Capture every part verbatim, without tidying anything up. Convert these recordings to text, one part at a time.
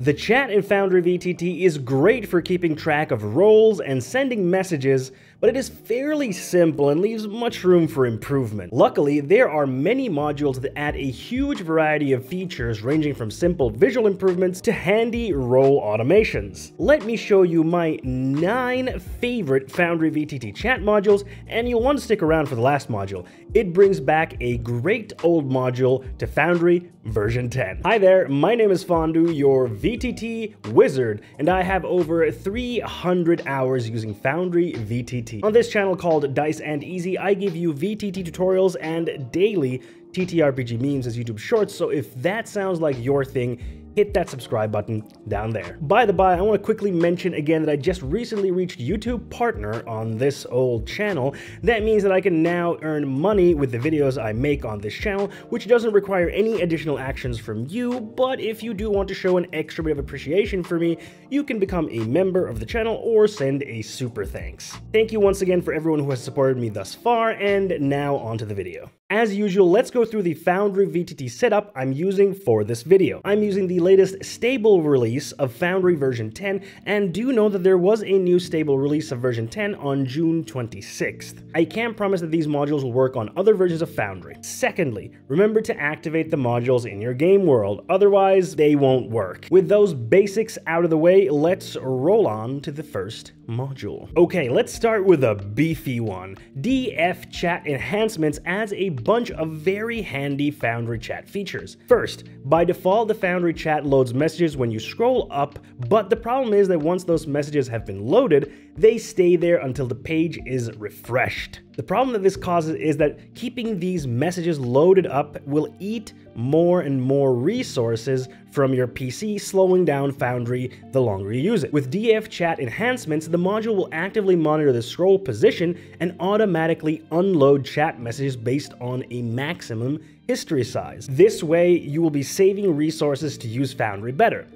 The chat in Foundry V T T is great for keeping track of rolls and sending messages, but it is fairly simple and leaves much room for improvement. Luckily, there are many modules that add a huge variety of features ranging from simple visual improvements to handy roll automations. Let me show you my nine favorite Foundry V T T chat modules, and you'll want to stick around for the last module. It brings back a great old module to Foundry version ten. Hi there, my name is Fondu, your V T T wizard, and I have over three hundred hours using Foundry V T T. On this channel called Dice and Easy, I give you V T T tutorials and daily T T R P G memes as YouTube shorts, so if that sounds like your thing, hit that subscribe button down there. By the by, I want to quickly mention again that I just recently reached YouTube Partner on this old channel. That means that I can now earn money with the videos I make on this channel, which doesn't require any additional actions from you, but if you do want to show an extra bit of appreciation for me, you can become a member of the channel or send a super thanks. Thank you once again for everyone who has supported me thus far, and now onto the video. As usual, let's go through the Foundry V T T setup I'm using for this video. I'm using the latest stable release of Foundry version ten, and do know that there was a new stable release of version ten on June twenty-sixth. I can promise that these modules will work on other versions of Foundry. Secondly, remember to activate the modules in your game world, otherwise they won't work. With those basics out of the way, let's roll on to the first module. Okay, let's start with a beefy one. D F Chat Enhancements adds a bunch of very handy Foundry chat features. First, by default, the Foundry chat loads messages when you scroll up, but the problem is that once those messages have been loaded, they stay there until the page is refreshed. The problem that this causes is that keeping these messages loaded up will eat more and more resources from your P C, slowing down Foundry the longer you use it. With D F Chat Enhancements, the module will actively monitor the scroll position and automatically unload chat messages based on a maximum history size. This way, you will be saving resources to use Foundry better.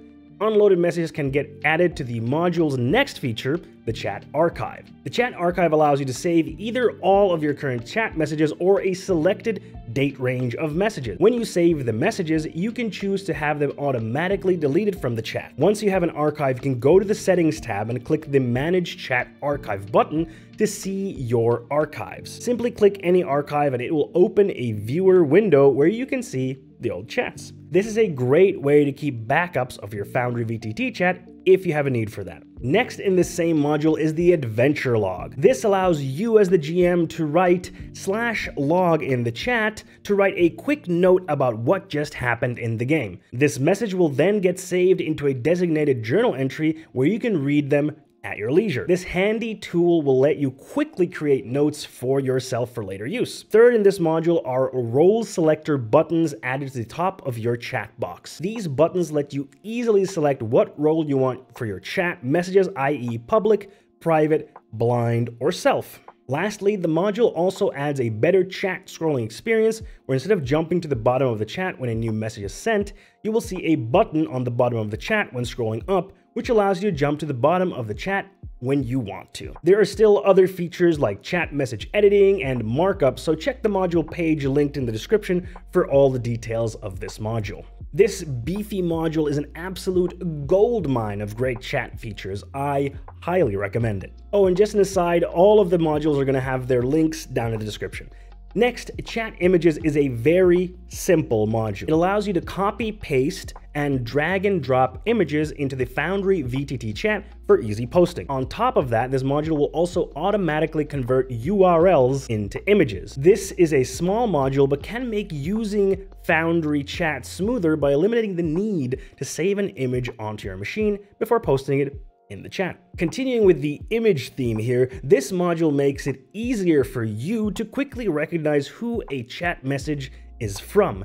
Unloaded messages can get added to the module's next feature, the Chat Archive. The Chat Archive allows you to save either all of your current chat messages or a selected date range of messages. When you save the messages, you can choose to have them automatically deleted from the chat. Once you have an archive, you can go to the Settings tab and click the Manage Chat Archive button to see your archives. Simply click any archive and it will open a viewer window where you can see the old chats. This is a great way to keep backups of your Foundry V T T chat if you have a need for that. Next in this same module is the Adventure Log. This allows you as the G M to write slash log in the chat to write a quick note about what just happened in the game. This message will then get saved into a designated journal entry where you can read them at your leisure. This handy tool will let you quickly create notes for yourself for later use. Third in this module are role selector buttons added to the top of your chat box. These buttons let you easily select what role you want for your chat messages, that is public, private, blind, or self. Lastly, the module also adds a better chat scrolling experience where instead of jumping to the bottom of the chat when a new message is sent, you will see a button on the bottom of the chat when scrolling up, which allows you to jump to the bottom of the chat when you want to. There are still other features like chat message editing and markup, so check the module page linked in the description for all the details of this module. This beefy module is an absolute goldmine of great chat features. I highly recommend it. Oh, and just an aside, all of the modules are going to have their links down in the description. Next, Chat Images is a very simple module. It allows you to copy, paste, and drag and drop images into the Foundry V T T chat for easy posting. On top of that, this module will also automatically convert U R Ls into images. This is a small module, but can make using Foundry chat smoother by eliminating the need to save an image onto your machine before posting it in the chat. Continuing with the image theme here, this module makes it easier for you to quickly recognize who a chat message is from.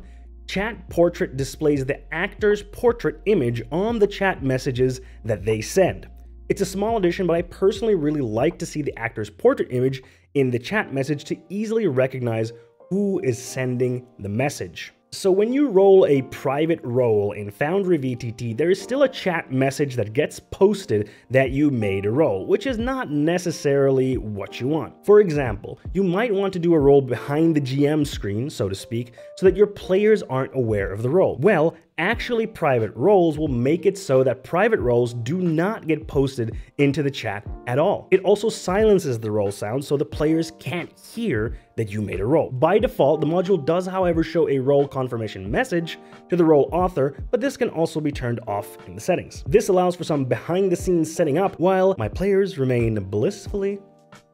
Chat Portrait displays the actor's portrait image on the chat messages that they send. It's a small addition, but I personally really like to see the actor's portrait image in the chat message to easily recognize who is sending the message. So when you roll a private roll in Foundry V T T, there is still a chat message that gets posted that you made a roll, which is not necessarily what you want. For example, you might want to do a roll behind the G M screen, so to speak, so that your players aren't aware of the roll. Well, Actually Private Rolls will make it so that private rolls do not get posted into the chat at all. It also silences the roll sound so the players can't hear that you made a roll. By default, the module does, however, show a roll confirmation message to the roll author, but this can also be turned off in the settings. This allows for some behind-the-scenes setting up while my players remain blissfully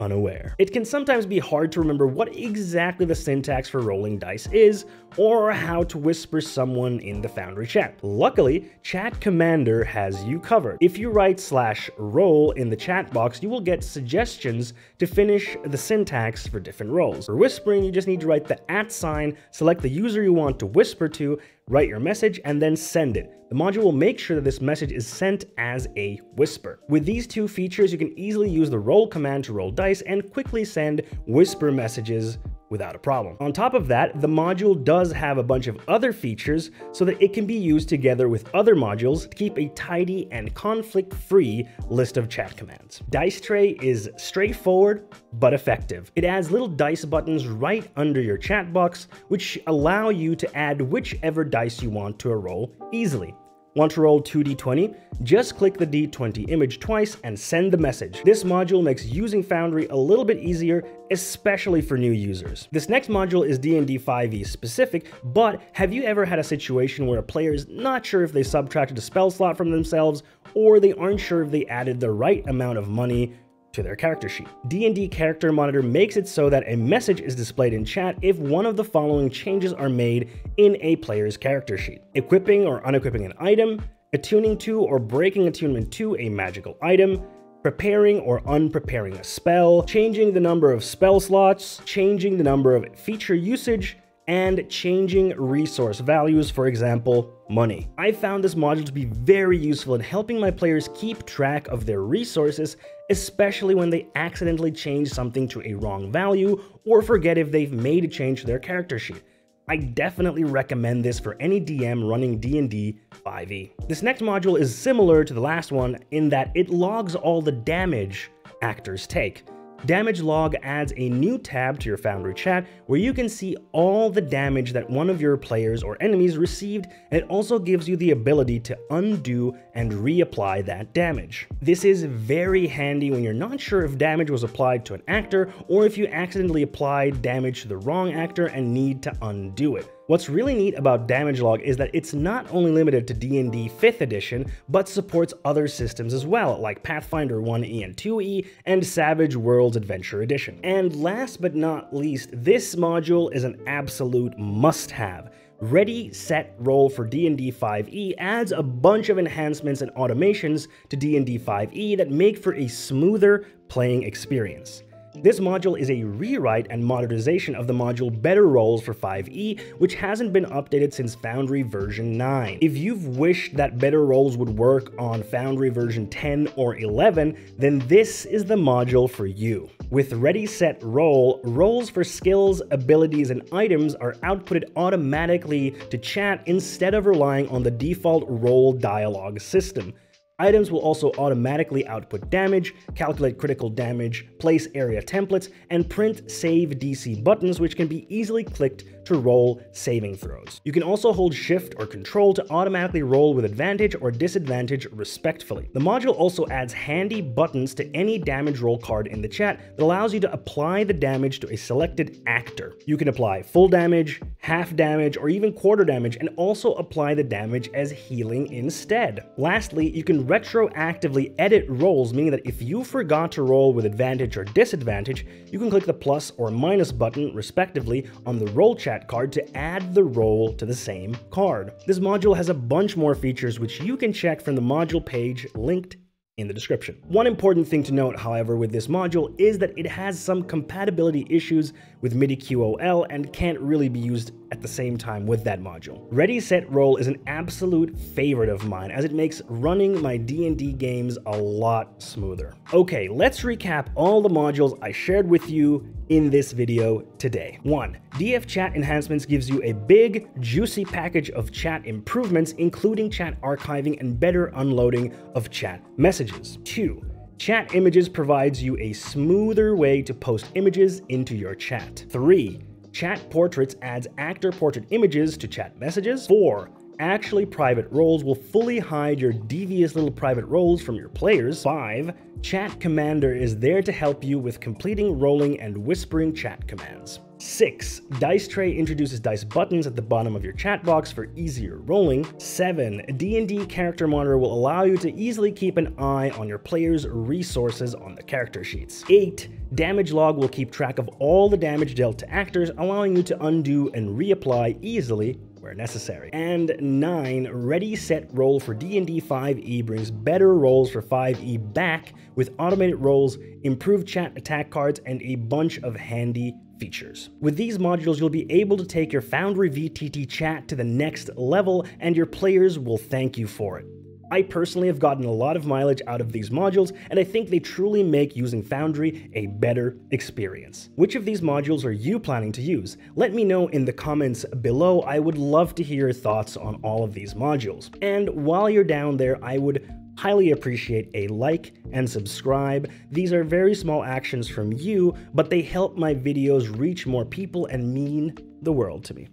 unaware. It can sometimes be hard to remember what exactly the syntax for rolling dice is, or how to whisper someone in the Foundry chat. Luckily, Chat Commander has you covered. If you write slash roll in the chat box, you will get suggestions to finish the syntax for different roles. For whispering, you just need to write the at sign, select the user you want to whisper to, write your message, and then send it. The module will make sure that this message is sent as a whisper. With these two features, you can easily use the roll command to roll dice and quickly send whisper messages without a problem. On top of that, the module does have a bunch of other features so that it can be used together with other modules to keep a tidy and conflict-free list of chat commands. Dice Tray is straightforward but effective. It adds little dice buttons right under your chat box, which allow you to add whichever dice you want to a roll easily. Want to roll two d twenty? Just click the d twenty image twice and send the message. This module makes using Foundry a little bit easier, especially for new users. This next module is D and D five e specific, but have you ever had a situation where a player is not sure if they subtracted a spell slot from themselves, or they aren't sure if they added the right amount of money to their character sheet? D and D Character Monitor makes it so that a message is displayed in chat if one of the following changes are made in a player's character sheet: equipping or unequipping an item, attuning to or breaking attunement to a magical item, preparing or unpreparing a spell, changing the number of spell slots, changing the number of feature usage, and changing resource values, for example, money. I found this module to be very useful in helping my players keep track of their resources, especially when they accidentally change something to a wrong value or forget if they've made a change to their character sheet. I definitely recommend this for any D M running D and D five e. This next module is similar to the last one in that it logs all the damage actors take. Damage Log adds a new tab to your Foundry chat where you can see all the damage that one of your players or enemies received, and it also gives you the ability to undo and reapply that damage. This is very handy when you're not sure if damage was applied to an actor or if you accidentally applied damage to the wrong actor and need to undo it. What's really neat about Damage Log is that it's not only limited to D and D fifth edition, but supports other systems as well, like Pathfinder one E and two E and Savage Worlds Adventure Edition. And last but not least, this module is an absolute must-have. Ready Set Roll for D and D five e adds a bunch of enhancements and automations to D and D five e that make for a smoother playing experience. This module is a rewrite and modernization of the module Better Rolls for five e, which hasn't been updated since Foundry version nine. If you've wished that Better Rolls would work on Foundry version ten or eleven, then this is the module for you. With Ready Set Roll, rolls for skills, abilities, and items are outputted automatically to chat instead of relying on the default roll dialog system. Items will also automatically output damage, calculate critical damage, place area templates, and print save D C buttons, which can be easily clicked to roll saving throws. You can also hold Shift or Control to automatically roll with advantage or disadvantage respectively. The module also adds handy buttons to any damage roll card in the chat that allows you to apply the damage to a selected actor. You can apply full damage, half damage, or even quarter damage, and also apply the damage as healing instead. Lastly, you can retroactively edit rolls, meaning that if you forgot to roll with advantage or disadvantage, you can click the plus or minus button respectively on the roll chat card to add the roll to the same card. This module has a bunch more features which you can check from the module page linked in the description. One important thing to note, however, with this module is that it has some compatibility issues with MIDI Q O L and can't really be used at the same time with that module. Ready Set Roll is an absolute favorite of mine as it makes running my D and D games a lot smoother. Okay, let's recap all the modules I shared with you in this video today. One, D F Chat Enhancements gives you a big, juicy package of chat improvements, including chat archiving and better unloading of chat messages. Two, Chat Images provides you a smoother way to post images into your chat. Three, Chat Portraits adds actor portrait images to chat messages. Four, Actually Private Rolls will fully hide your devious little private rolls from your players. Five, Chat Commander is there to help you with completing, rolling, and whispering chat commands. Six, Dice Tray introduces dice buttons at the bottom of your chat box for easier rolling. Seven, D and D Character Monitor will allow you to easily keep an eye on your players' resources on the character sheets. Eight, Damage Log will keep track of all the damage dealt to actors, allowing you to undo and reapply easily where necessary. And nine, Ready Set Roll for D and D five e brings Better Rolls for five e back with automated rolls, improved chat attack cards, and a bunch of handy features. With these modules, you'll be able to take your Foundry V T T chat to the next level, and your players will thank you for it. I personally have gotten a lot of mileage out of these modules, and I think they truly make using Foundry a better experience. Which of these modules are you planning to use? Let me know in the comments below. I would love to hear your thoughts on all of these modules. And while you're down there, I would highly appreciate a like and subscribe. These are very small actions from you, but they help my videos reach more people and mean the world to me.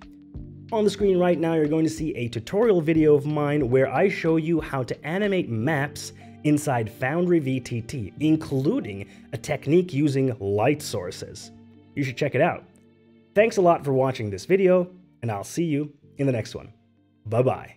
On the screen right now, you're going to see a tutorial video of mine where I show you how to animate maps inside Foundry V T T, including a technique using light sources. You should check it out. Thanks a lot for watching this video, and I'll see you in the next one. Bye-bye.